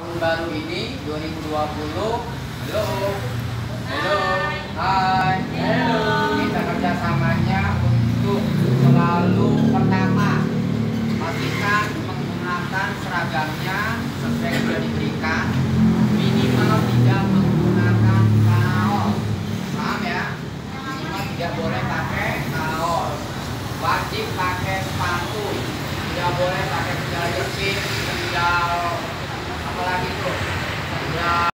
Tahun baru ini 2020. Halo. Halo. Hai. Halo. Kita kerjasamanya untuk selalu pertama pastikan menggunakan seragamnya sesuai yang sudah diberikan. Minimal tidak menggunakan kaos. Paham ya? Minimal tidak boleh pakai kaos. Wajib pakai sepatu. Tidak boleh pakai sendal jepit, sendal apalagi tuh, sendal